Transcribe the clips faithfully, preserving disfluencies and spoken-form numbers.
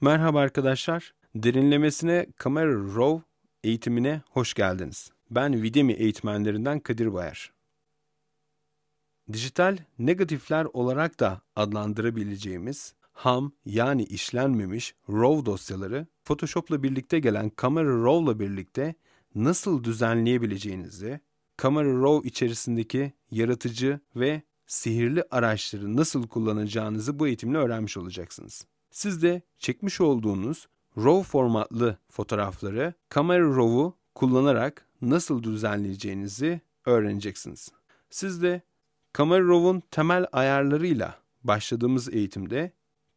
Merhaba arkadaşlar, derinlemesine Camera RAW eğitimine hoş geldiniz. Ben Videmy eğitmenlerinden Kadir Bayar. Dijital negatifler olarak da adlandırabileceğimiz ham yani işlenmemiş RAW dosyaları Photoshop'la birlikte gelen Camera RAW'la birlikte nasıl düzenleyebileceğinizi, Camera RAW içerisindeki yaratıcı ve sihirli araçları nasıl kullanacağınızı bu eğitimle öğrenmiş olacaksınız. Siz de çekmiş olduğunuz RAW formatlı fotoğrafları Camera RAW'u kullanarak nasıl düzenleyeceğinizi öğreneceksiniz. Siz de Camera RAW'un temel ayarlarıyla başladığımız eğitimde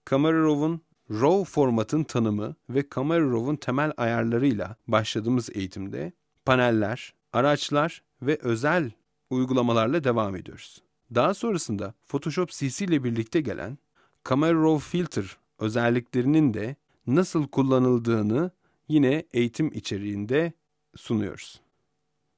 Camera RAW'un RAW formatın tanımı ve Camera RAW'un temel ayarlarıyla başladığımız eğitimde paneller, araçlar ve özel uygulamalarla devam ediyoruz. Daha sonrasında Photoshop C C ile birlikte gelen Camera RAW Filter özelliklerinin de nasıl kullanıldığını yine eğitim içeriğinde sunuyoruz.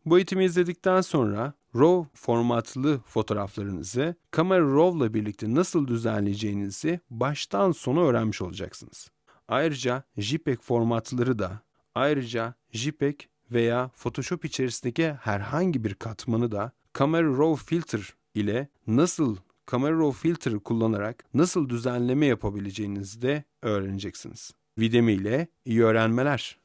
Bu eğitimi izledikten sonra RAW formatlı fotoğraflarınızı Camera RAW'la birlikte nasıl düzenleyeceğinizi baştan sona öğrenmiş olacaksınız. Ayrıca JPEG formatları da, ayrıca JPEG veya Photoshop içerisindeki herhangi bir katmanı da Camera RAW Filter ile nasıl Camera RAW Filter'ı kullanarak nasıl düzenleme yapabileceğinizi de öğreneceksiniz. Videmy ile iyi öğrenmeler.